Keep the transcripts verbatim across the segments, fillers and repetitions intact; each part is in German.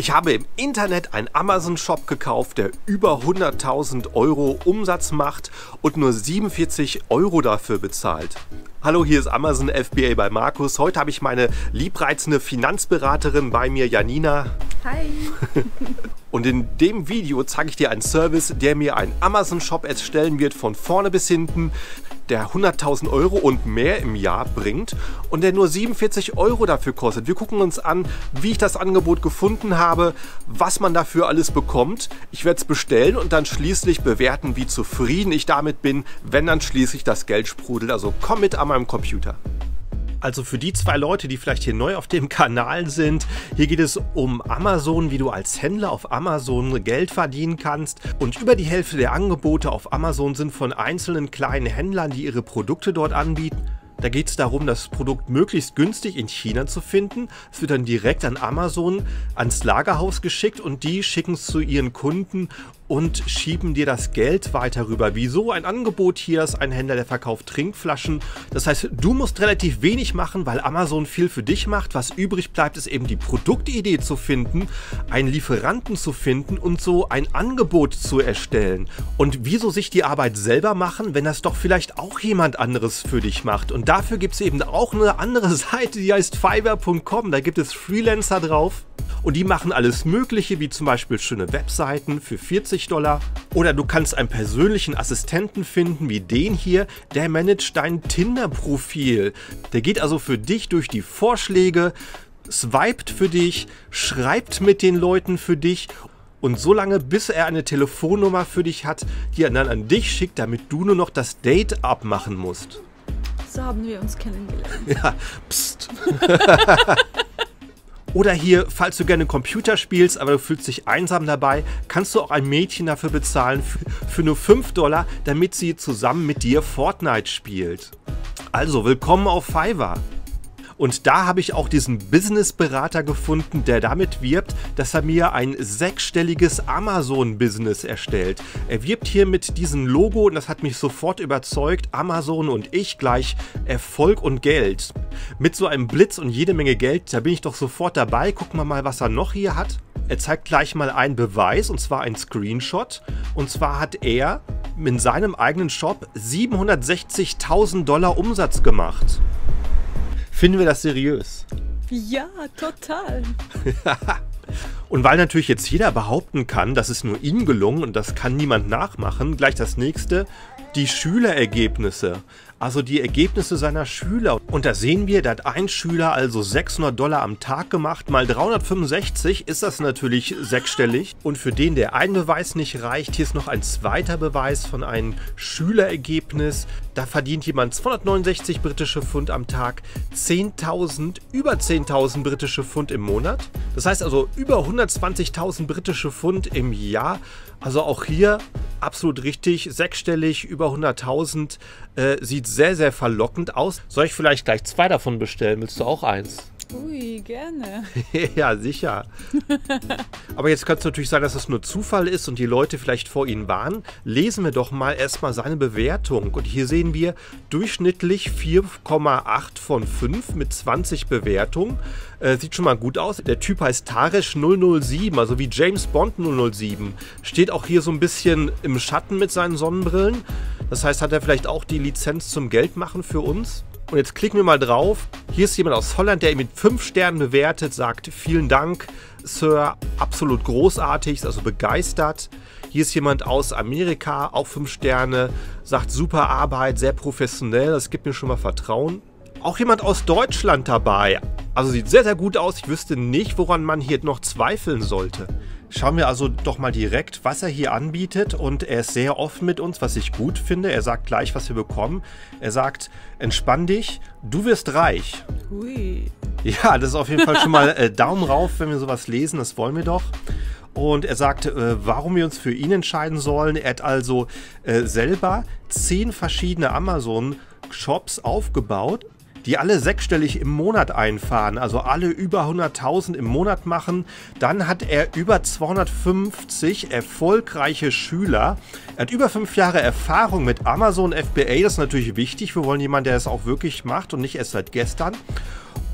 Ich habe im Internet einen Amazon-Shop gekauft, der über hunderttausend Euro Umsatz macht und nur siebenundvierzig Euro dafür bezahlt. Hallo, hier ist Amazon F B A bei Marcus. Heute habe ich meine liebreizende Finanzberaterin bei mir, Janina. Hi. Und in dem Video zeige ich dir einen Service, der mir einen Amazon-Shop erstellen wird, von vorne bis hinten, der hunderttausend Euro und mehr im Jahr bringt und der nur siebenundvierzig Euro dafür kostet. Wir gucken uns an, wie ich das Angebot gefunden habe, was man dafür alles bekommt. Ich werde es bestellen und dann schließlich bewerten, wie zufrieden ich damit bin, wenn dann schließlich das Geld sprudelt. Also komm mit an meinem Computer. Also für die zwei Leute, die vielleicht hier neu auf dem Kanal sind, hier geht es um Amazon, wie du als Händler auf Amazon Geld verdienen kannst. Und über die Hälfte der Angebote auf Amazon sind von einzelnen kleinen Händlern, die ihre Produkte dort anbieten. Da geht es darum, das Produkt möglichst günstig in China zu finden. Es wird dann direkt an Amazon ans Lagerhaus geschickt und die schicken es zu ihren Kunden und schieben dir das Geld weiter rüber. Wieso? Ein Angebot hier ist ein Händler, der verkauft Trinkflaschen. Das heißt, du musst relativ wenig machen, weil Amazon viel für dich macht. Was übrig bleibt, ist eben die Produktidee zu finden, einen Lieferanten zu finden und so ein Angebot zu erstellen. Und wieso sich die Arbeit selber machen, wenn das doch vielleicht auch jemand anderes für dich macht? Und dafür gibt es eben auch eine andere Seite, die heißt Fiverr punkt com. Da gibt es Freelancer drauf und die machen alles Mögliche, wie zum Beispiel schöne Webseiten für vierzig Dollar. Oder du kannst einen persönlichen Assistenten finden, wie den hier, der managt dein Tinder-Profil. Der geht also für dich durch die Vorschläge, swiped für dich, schreibt mit den Leuten für dich. Und so lange, bis er eine Telefonnummer für dich hat, die er dann an dich schickt, damit du nur noch das Date abmachen musst. So haben wir uns kennengelernt. Ja, pst. Oder hier, falls du gerne Computer spielst, aber du fühlst dich einsam dabei, kannst du auch ein Mädchen dafür bezahlen, für, für nur fünf Dollar, damit sie zusammen mit dir Fortnite spielt. Also, willkommen auf Fiverr. Und da habe ich auch diesen Business-Berater gefunden, der damit wirbt, dass er mir ein sechsstelliges Amazon-Business erstellt. Er wirbt hier mit diesem Logo und das hat mich sofort überzeugt. Amazon und ich gleich Erfolg und Geld. Mit so einem Blitz und jede Menge Geld, da bin ich doch sofort dabei. Gucken wir mal, was er noch hier hat. Er zeigt gleich mal einen Beweis, und zwar einen Screenshot. Und zwar hat er in seinem eigenen Shop siebenhundertsechzigtausend Dollar Umsatz gemacht. Finden wir das seriös? Ja, total. Und weil natürlich jetzt jeder behaupten kann, das ist nur ihm gelungen und das kann niemand nachmachen, gleich das nächste, die Schülerergebnisse. Also die Ergebnisse seiner Schüler. Und da sehen wir, da hat ein Schüler also sechshundert Dollar am Tag gemacht, mal dreihundertfünfundsechzig ist das natürlich sechsstellig. Und für den, der ein Beweis nicht reicht, hier ist noch ein zweiter Beweis von einem Schülerergebnis. Da verdient jemand zweihundertneunundsechzig britische Pfund am Tag, zehntausend, über zehntausend britische Pfund im Monat. Das heißt also über hundertzwanzigtausend britische Pfund im Jahr. Also auch hier absolut richtig, sechsstellig, über hunderttausend, äh, sieht sehr, sehr verlockend aus. Soll ich vielleicht gleich zwei davon bestellen? Willst du auch eins? Ui, gerne. Ja, sicher. Aber jetzt kann es natürlich sein, dass es nur Zufall ist und die Leute vielleicht vor ihnen waren. Lesen wir doch mal erstmal seine Bewertung. Und hier sehen wir durchschnittlich vier Komma acht von fünf mit zwanzig Bewertungen. Äh, sieht schon mal gut aus. Der Typ heißt Tarish null null sieben, also wie James Bond null null sieben. Steht auch hier so ein bisschen im Schatten mit seinen Sonnenbrillen. Das heißt, hat er vielleicht auch die Lizenz zum Geldmachen für uns? Und jetzt klicken wir mal drauf. Hier ist jemand aus Holland, der ihn mit fünf Sternen bewertet, sagt vielen Dank, Sir, absolut großartig, also begeistert. Hier ist jemand aus Amerika, auch fünf Sterne, sagt super Arbeit, sehr professionell, das gibt mir schon mal Vertrauen. Auch jemand aus Deutschland dabei, also sieht sehr, sehr gut aus. Ich wüsste nicht, woran man hier noch zweifeln sollte. Schauen wir also doch mal direkt, was er hier anbietet, und er ist sehr offen mit uns, was ich gut finde. Er sagt gleich, was wir bekommen. Er sagt, entspann dich, du wirst reich. Ui. Ja, das ist auf jeden Fall schon mal äh, Daumen rauf, wenn wir sowas lesen, das wollen wir doch. Und er sagte, äh, warum wir uns für ihn entscheiden sollen. Er hat also äh, selber zehn verschiedene Amazon-Shops aufgebaut, die alle sechsstellig im Monat einfahren, also alle über hunderttausend im Monat machen. Dann hat er über zweihundertfünfzig erfolgreiche Schüler. Er hat über fünf Jahre Erfahrung mit Amazon F B A, das ist natürlich wichtig. Wir wollen jemanden, der das auch wirklich macht und nicht erst seit gestern.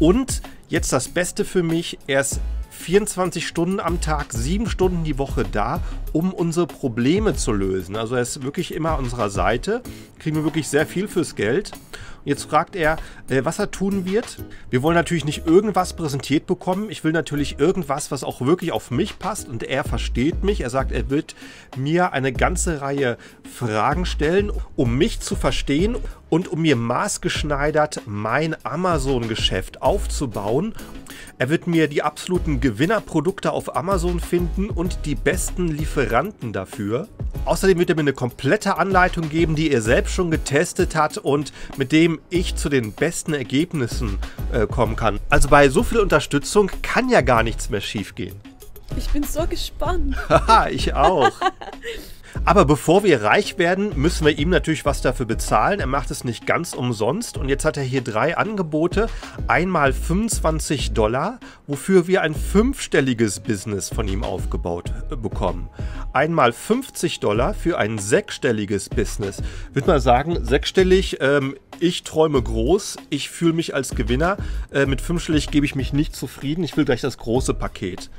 Und jetzt das Beste für mich, er ist vierundzwanzig Stunden am Tag, sieben Stunden die Woche da, um unsere Probleme zu lösen. Also er ist wirklich immer an unserer Seite, kriegen wir wirklich sehr viel fürs Geld. Jetzt fragt er, was er tun wird. Wir wollen natürlich nicht irgendwas präsentiert bekommen. Ich will natürlich irgendwas, was auch wirklich auf mich passt und er versteht mich. Er sagt, er wird mir eine ganze Reihe Fragen stellen, um mich zu verstehen und um mir maßgeschneidert mein Amazon-Geschäft aufzubauen. Er wird mir die absoluten Gewinnerprodukte auf Amazon finden und die besten Lieferanten dafür. Außerdem wird er mir eine komplette Anleitung geben, die er selbst schon getestet hat und mit dem ich zu den besten Ergebnissen äh, kommen kann. Also bei so viel Unterstützung kann ja gar nichts mehr schiefgehen. Ich bin so gespannt. Haha, ich auch. Aber bevor wir reich werden, müssen wir ihm natürlich was dafür bezahlen. Er macht es nicht ganz umsonst. Und jetzt hat er hier drei Angebote. Einmal fünfundzwanzig Dollar, wofür wir ein fünfstelliges Business von ihm aufgebaut bekommen. Einmal fünfzig Dollar für ein sechsstelliges Business. Würde man sagen, sechsstellig, ähm, ich träume groß, ich fühle mich als Gewinner. Äh, mit fünfstellig gebe ich mich nicht zufrieden, ich will gleich das große Paket.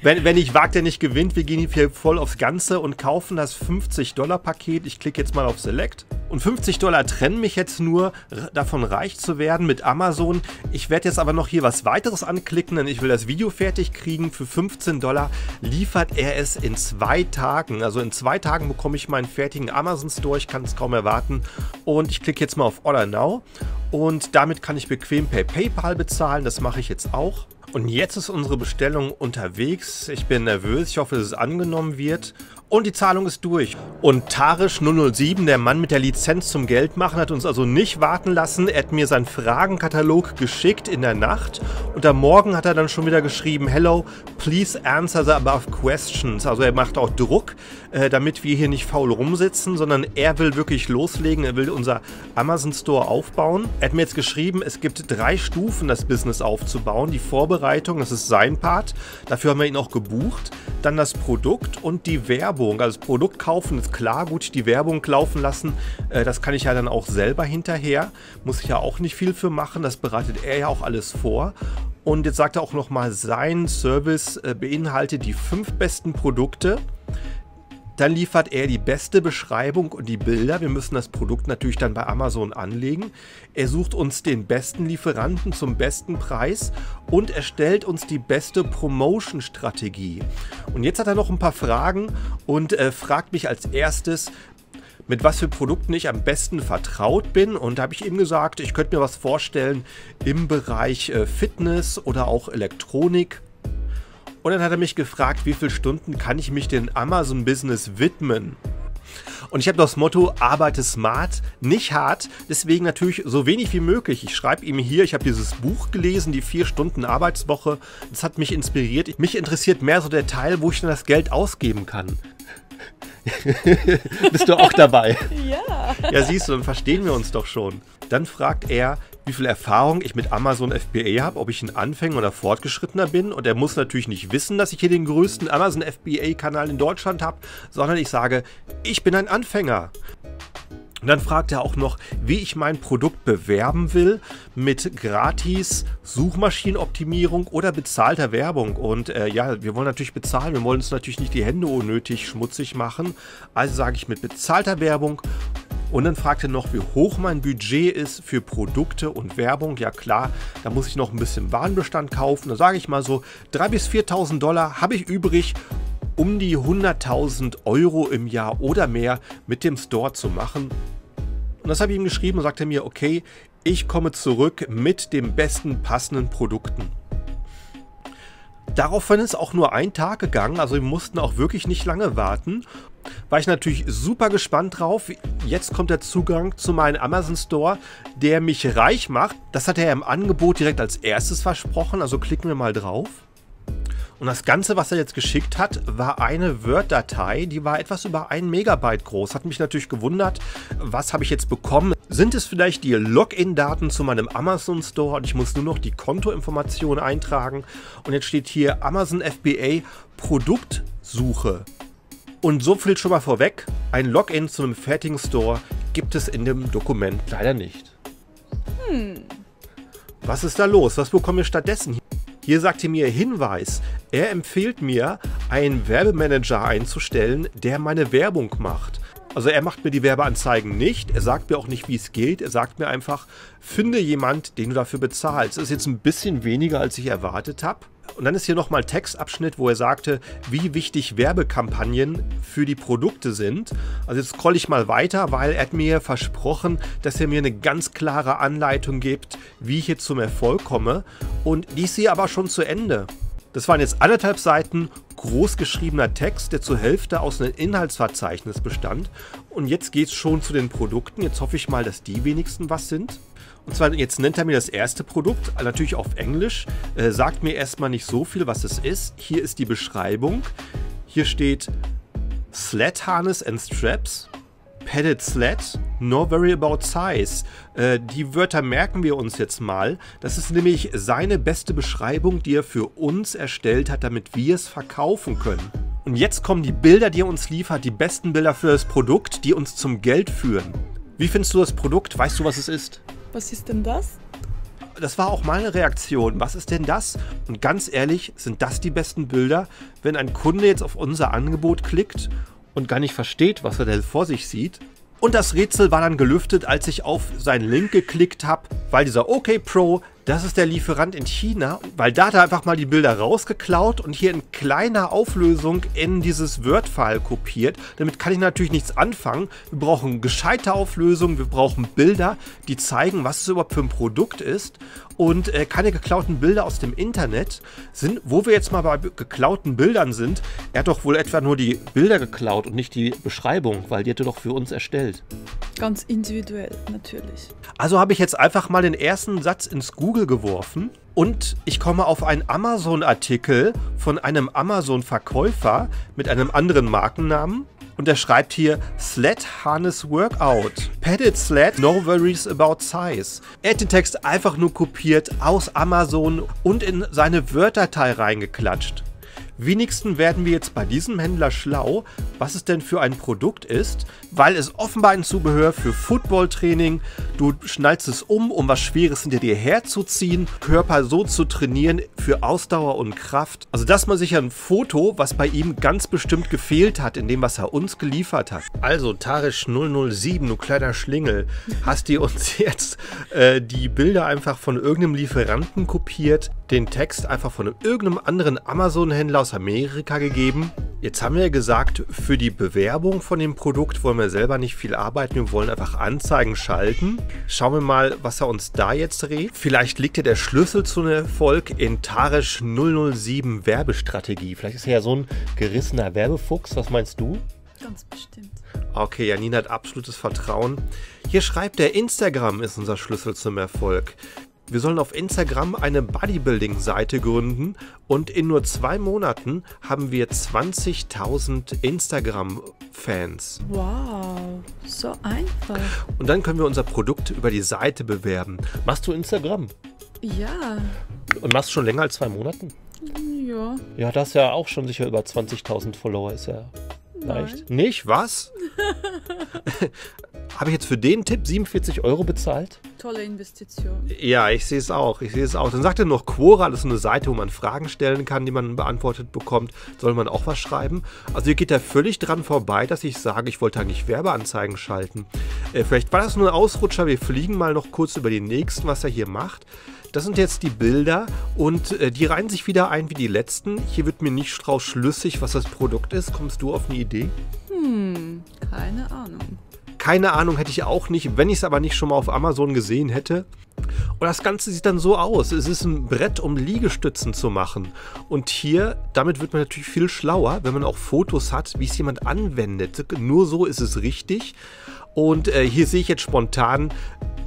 Wenn, wenn ich wagt, der nicht gewinnt, wir gehen hier voll aufs Ganze und kaufen das fünfzig Dollar Paket. Ich klicke jetzt mal auf Select. Und fünfzig Dollar trennen mich jetzt nur, davon reich zu werden mit Amazon. Ich werde jetzt aber noch hier was weiteres anklicken, denn ich will das Video fertig kriegen. Für fünfzehn Dollar liefert er es in zwei Tagen. Also in zwei Tagen bekomme ich meinen fertigen Amazon Store. Ich kann es kaum erwarten. Und ich klicke jetzt mal auf Order Now. Und damit kann ich bequem per PayPal bezahlen. Das mache ich jetzt auch. Und jetzt ist unsere Bestellung unterwegs. Ich bin nervös. Ich hoffe, dass es angenommen wird. Und die Zahlung ist durch. Und Tarish null null sieben, der Mann mit der Lizenz zum Geldmachen, hat uns also nicht warten lassen. Er hat mir seinen Fragenkatalog geschickt in der Nacht. Und am Morgen hat er dann schon wieder geschrieben, hello, please answer the above questions. Also er macht auch Druck, äh, damit wir hier nicht faul rumsitzen, sondern er will wirklich loslegen. Er will unser Amazon Store aufbauen. Er hat mir jetzt geschrieben, es gibt drei Stufen, das Business aufzubauen. Die Vorbereitung, das ist sein Part. Dafür haben wir ihn auch gebucht. Dann das Produkt und die Werbung. Also das Produkt kaufen ist klar, gut, die Werbung laufen lassen, äh, das kann ich ja dann auch selber hinterher, muss ich ja auch nicht viel für machen, das bereitet er ja auch alles vor. Und jetzt sagt er auch nochmal, sein Service äh, beinhaltet die fünf besten Produkte. Dann liefert er die beste Beschreibung und die Bilder. Wir müssen das Produkt natürlich dann bei Amazon anlegen. Er sucht uns den besten Lieferanten zum besten Preis und erstellt uns die beste Promotion-Strategie. Und jetzt hat er noch ein paar Fragen und äh, fragt mich als erstes, mit was für Produkten ich am besten vertraut bin. Und da habe ich ihm gesagt, ich könnte mir was vorstellen im Bereich äh, Fitness oder auch Elektronik. Und dann hat er mich gefragt, wie viele Stunden kann ich mich dem Amazon-Business widmen? Und ich habe das Motto, arbeite smart, nicht hart, deswegen natürlich so wenig wie möglich. Ich schreibe ihm hier, ich habe dieses Buch gelesen, die vier Stunden Arbeitswoche. Das hat mich inspiriert. Mich interessiert mehr so der Teil, wo ich dann das Geld ausgeben kann. Bist du auch dabei? Ja. Ja, siehst du, dann verstehen wir uns doch schon. Dann fragt er, wie viel Erfahrung ich mit Amazon F B A habe, ob ich ein Anfänger oder Fortgeschrittener bin. Und er muss natürlich nicht wissen, dass ich hier den größten Amazon F B A-Kanal in Deutschland habe, sondern ich sage, ich bin ein Anfänger. Und dann fragt er auch noch, wie ich mein Produkt bewerben will mit gratis Suchmaschinenoptimierung oder bezahlter Werbung. Und äh, ja, wir wollen natürlich bezahlen, wir wollen uns natürlich nicht die Hände unnötig schmutzig machen. Also sage ich mit bezahlter Werbung. Und dann fragt er noch, wie hoch mein Budget ist für Produkte und Werbung. Ja klar, da muss ich noch ein bisschen Warenbestand kaufen. Da sage ich mal so, dreitausend bis viertausend Dollar habe ich übrig, um die hunderttausend Euro im Jahr oder mehr mit dem Store zu machen. Und das habe ich ihm geschrieben und sagte mir, okay, ich komme zurück mit den besten passenden Produkten. Daraufhin ist auch nur ein Tag gegangen, also wir mussten auch wirklich nicht lange warten. War ich natürlich super gespannt drauf. Jetzt kommt der Zugang zu meinem Amazon Store, der mich reich macht. Das hat er im Angebot direkt als erstes versprochen, also klicken wir mal drauf. Und das Ganze, was er jetzt geschickt hat, war eine Word-Datei, die war etwas über ein Megabyte groß. Hat mich natürlich gewundert, was habe ich jetzt bekommen? Sind es vielleicht die Login-Daten zu meinem Amazon Store und ich muss nur noch die Kontoinformationen eintragen? Und jetzt steht hier Amazon F B A Produktsuche. Und so viel schon mal vorweg, ein Login zu einem fertigen Store gibt es in dem Dokument leider nicht. Hm. Was ist da los? Was bekommen wir stattdessen hier? Hier sagte mir Hinweis, er empfiehlt mir, einen Werbemanager einzustellen, der meine Werbung macht. Also er macht mir die Werbeanzeigen nicht, er sagt mir auch nicht, wie es geht, er sagt mir einfach, finde jemand, den du dafür bezahlst. Das ist jetzt ein bisschen weniger, als ich erwartet habe. Und dann ist hier nochmal Textabschnitt, wo er sagte, wie wichtig Werbekampagnen für die Produkte sind. Also jetzt scrolle ich mal weiter, weil er hat mir versprochen, dass er mir eine ganz klare Anleitung gibt, wie ich jetzt zum Erfolg komme. Und die ist hier aber schon zu Ende. Das waren jetzt anderthalb Seiten großgeschriebener Text, der zur Hälfte aus einem Inhaltsverzeichnis bestand. Und jetzt geht es schon zu den Produkten. Jetzt hoffe ich mal, dass die wenigsten was sind. Und zwar, jetzt nennt er mir das erste Produkt, natürlich auf Englisch, äh, sagt mir erstmal nicht so viel, was es ist. Hier ist die Beschreibung. Hier steht Sled Harness and Straps, Padded Sled, no worry about size. Äh, die Wörter merken wir uns jetzt mal. Das ist nämlich seine beste Beschreibung, die er für uns erstellt hat, damit wir es verkaufen können. Und jetzt kommen die Bilder, die er uns liefert, die besten Bilder für das Produkt, die uns zum Geld führen. Wie findest du das Produkt? Weißt du, was es ist? Was ist denn das? Das war auch meine Reaktion. Was ist denn das? Und ganz ehrlich, sind das die besten Bilder, wenn ein Kunde jetzt auf unser Angebot klickt und gar nicht versteht, was er denn vor sich sieht? Und das Rätsel war dann gelüftet, als ich auf seinen Link geklickt habe, weil dieser Okay Pro, das ist der Lieferant in China, weil da hat er einfach mal die Bilder rausgeklaut und hier in kleiner Auflösung in dieses Word-File kopiert. Damit kann ich natürlich nichts anfangen. Wir brauchen gescheite Auflösungen, wir brauchen Bilder, die zeigen, was es überhaupt für ein Produkt ist. Und äh, keine geklauten Bilder aus dem Internet sind, wo wir jetzt mal bei geklauten Bildern sind. Er hat doch wohl etwa nur die Bilder geklaut und nicht die Beschreibung, weil die hat er doch für uns erstellt. Ganz individuell, natürlich. Also habe ich jetzt einfach mal den ersten Satz ins Google geworfen und ich komme auf einen Amazon-Artikel von einem Amazon-Verkäufer mit einem anderen Markennamen und er schreibt hier Sled Harness Workout, Padded Sled, no worries about size. Er hat den Text einfach nur kopiert aus Amazon und in seine Word-Datei reingeklatscht. Wenigstens werden wir jetzt bei diesem Händler schlau, was es denn für ein Produkt ist, weil es offenbar ein Zubehör für Footballtraining, du schnallst es um, um was Schweres hinter dir herzuziehen, Körper so zu trainieren für Ausdauer und Kraft. Also das mal sicher ein Foto, was bei ihm ganz bestimmt gefehlt hat, in dem, was er uns geliefert hat. Also Tarish null null sieben, du kleiner Schlingel, hast dir uns jetzt äh, die Bilder einfach von irgendeinem Lieferanten kopiert, den Text einfach von irgendeinem anderen Amazon-Händler aus Amerika gegeben. Jetzt haben wir gesagt, für die Bewerbung von dem Produkt wollen wir selber nicht viel arbeiten, wir wollen einfach Anzeigen schalten. Schauen wir mal, was er uns da jetzt rät. Vielleicht liegt ja der Schlüssel zu einem Erfolg in Tarish null null sieben Werbestrategie. Vielleicht ist er ja so ein gerissener Werbefuchs, was meinst du? Ganz bestimmt. Okay, Janina hat absolutes Vertrauen. Hier schreibt er, Instagram ist unser Schlüssel zum Erfolg. Wir sollen auf Instagram eine Bodybuilding-Seite gründen und in nur zwei Monaten haben wir zwanzigtausend Instagram-Fans. Wow, so einfach. Und dann können wir unser Produkt über die Seite bewerben. Machst du Instagram? Ja. Und machst schon länger als zwei Monaten? Ja. Ja, das ist ja auch schon sicher über zwanzigtausend Follower, ist ja leicht. Nein. Nicht? Was? Habe ich jetzt für den Tipp siebenundvierzig Euro bezahlt? Tolle Investition. Ja, ich sehe es auch. Ich sehe es auch. Dann sagt er noch Quora, das ist eine Seite, wo man Fragen stellen kann, die man beantwortet bekommt. Soll man auch was schreiben? Also hier geht er völlig dran vorbei, dass ich sage, ich wollte eigentlich Werbeanzeigen schalten. Äh, vielleicht war das nur ein Ausrutscher. Wir fliegen mal noch kurz über den nächsten, was er hier macht. Das sind jetzt die Bilder und äh, die reihen sich wieder ein wie die letzten. Hier wird mir nicht draus schlüssig, was das Produkt ist. Kommst du auf eine Idee? Hm, keine Ahnung. Keine Ahnung, hätte ich auch nicht, wenn ich es aber nicht schon mal auf Amazon gesehen hätte. Und das Ganze sieht dann so aus. Es ist ein Brett, um Liegestützen zu machen. Und hier, damit wird man natürlich viel schlauer, wenn man auch Fotos hat, wie es jemand anwendet. Nur so ist es richtig. Und äh, hier sehe ich jetzt spontan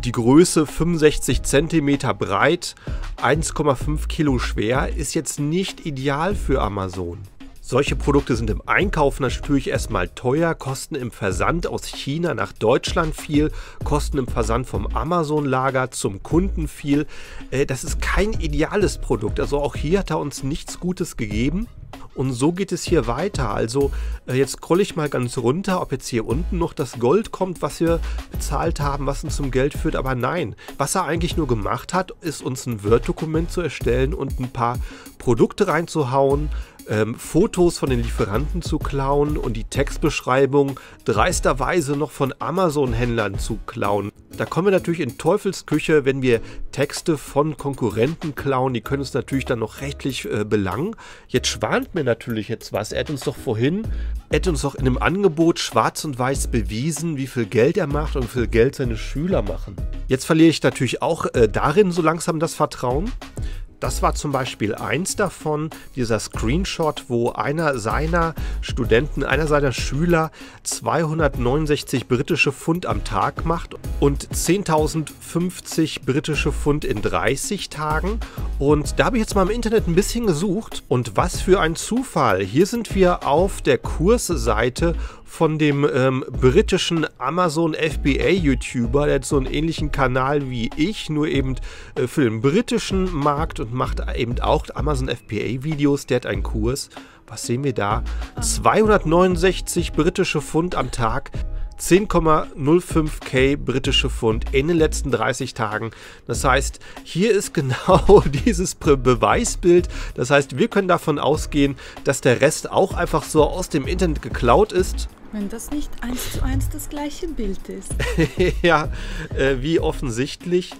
die Größe fünfundsechzig Zentimeter breit, eins Komma fünf Kilo schwer, ist jetzt nicht ideal für Amazon. Solche Produkte sind im Einkauf natürlich erstmal teuer, kosten im Versand aus China nach Deutschland viel, kosten im Versand vom Amazon-Lager zum Kunden viel. Das ist kein ideales Produkt, also auch hier hat er uns nichts Gutes gegeben. Und so geht es hier weiter. Also äh, jetzt scrolle ich mal ganz runter, ob jetzt hier unten noch das Gold kommt, was wir bezahlt haben, was uns zum Geld führt. Aber nein, was er eigentlich nur gemacht hat, ist uns ein Word-Dokument zu erstellen und ein paar Produkte reinzuhauen, ähm, Fotos von den Lieferanten zu klauen und die Textbeschreibung dreisterweise noch von Amazon-Händlern zu klauen. Da kommen wir natürlich in Teufelsküche, wenn wir Texte von Konkurrenten klauen. Die können uns natürlich dann noch rechtlich äh, belangen. Jetzt schwant mir natürlich jetzt was. Er hat uns doch vorhin, er hat uns doch in einem Angebot schwarz und weiß bewiesen, wie viel Geld er macht und wie viel Geld seine Schüler machen. Jetzt verliere ich natürlich auch äh, darin so langsam das Vertrauen. Das war zum Beispiel eins davon, dieser Screenshot, wo einer seiner Studenten, einer seiner Schüler zweihundertneunundsechzig britische Pfund am Tag macht und zehntausendfünfzig britische Pfund in dreißig Tagen. Und da habe ich jetzt mal im Internet ein bisschen gesucht. Und was für ein Zufall! Hier sind wir auf der Kursseite von dem ähm, britischen Amazon F B A YouTuber, der hat so einen ähnlichen Kanal wie ich, nur eben äh, für den britischen Markt und macht eben auch Amazon F B A Videos. Der hat einen Kurs, was sehen wir da? zweihundertneunundsechzig britische Pfund am Tag, zehn Komma null fünf K britische Pfund in den letzten dreißig Tagen. Das heißt, hier ist genau dieses Beweisbild. Das heißt, wir können davon ausgehen, dass der Rest auch einfach so aus dem Internet geklaut ist. Wenn das nicht eins zu eins das gleiche Bild ist. Ja, äh, wie offensichtlich.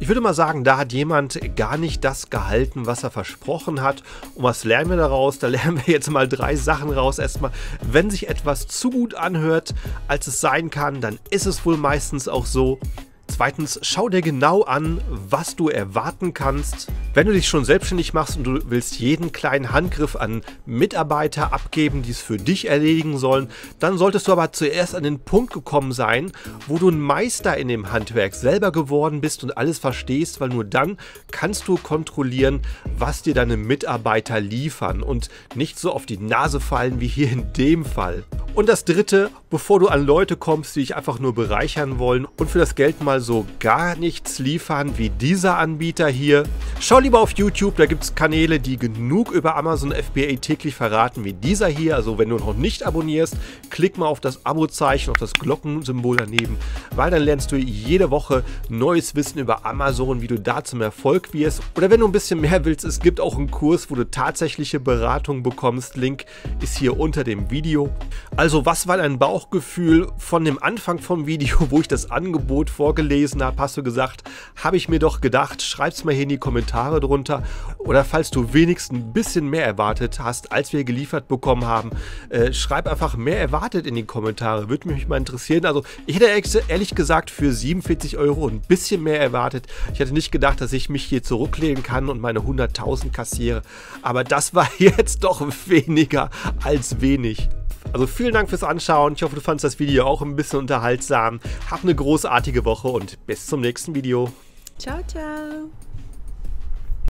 Ich würde mal sagen, da hat jemand gar nicht das gehalten, was er versprochen hat. Und was lernen wir daraus? Da lernen wir jetzt mal drei Sachen raus. Erstmal, wenn sich etwas zu gut anhört, als es sein kann, dann ist es wohl meistens auch so. Zweitens, schau dir genau an, was du erwarten kannst. Wenn du dich schon selbstständig machst und du willst jeden kleinen Handgriff an Mitarbeiter abgeben, die es für dich erledigen sollen, dann solltest du aber zuerst an den Punkt gekommen sein, wo du ein Meister in dem Handwerk selber geworden bist und alles verstehst, weil nur dann kannst du kontrollieren, was dir deine Mitarbeiter liefern und nicht so auf die Nase fallen wie hier in dem Fall. Und das Dritte, bevor du an Leute kommst, die dich einfach nur bereichern wollen und für das Geld mal so gar nichts liefern wie dieser Anbieter hier, schau lieber auf YouTube, da gibt es Kanäle, die genug über Amazon F B A täglich verraten wie dieser hier. Also wenn du noch nicht abonnierst, klick mal auf das Abo-Zeichen, auf das Glockensymbol daneben, weil dann lernst du jede Woche neues Wissen über Amazon, wie du da zum Erfolg wirst. Oder wenn du ein bisschen mehr willst, es gibt auch einen Kurs, wo du tatsächliche Beratung bekommst. Link ist hier unter dem Video. Also Also was war dein Bauchgefühl von dem Anfang vom Video, wo ich das Angebot vorgelesen habe? Hast du gesagt, habe ich mir doch gedacht? Schreib's mal hier in die Kommentare drunter. Oder falls du wenigstens ein bisschen mehr erwartet hast, als wir geliefert bekommen haben, äh, schreib einfach mehr erwartet in die Kommentare. Würde mich mal interessieren. Also ich hätte ehrlich gesagt für siebenundvierzig Euro ein bisschen mehr erwartet. Ich hätte nicht gedacht, dass ich mich hier zurücklehnen kann und meine hunderttausend kassiere. Aber das war jetzt doch weniger als wenig. Also vielen Dank fürs Anschauen. Ich hoffe, du fandest das Video auch ein bisschen unterhaltsam. Hab eine großartige Woche und bis zum nächsten Video. Ciao, ciao.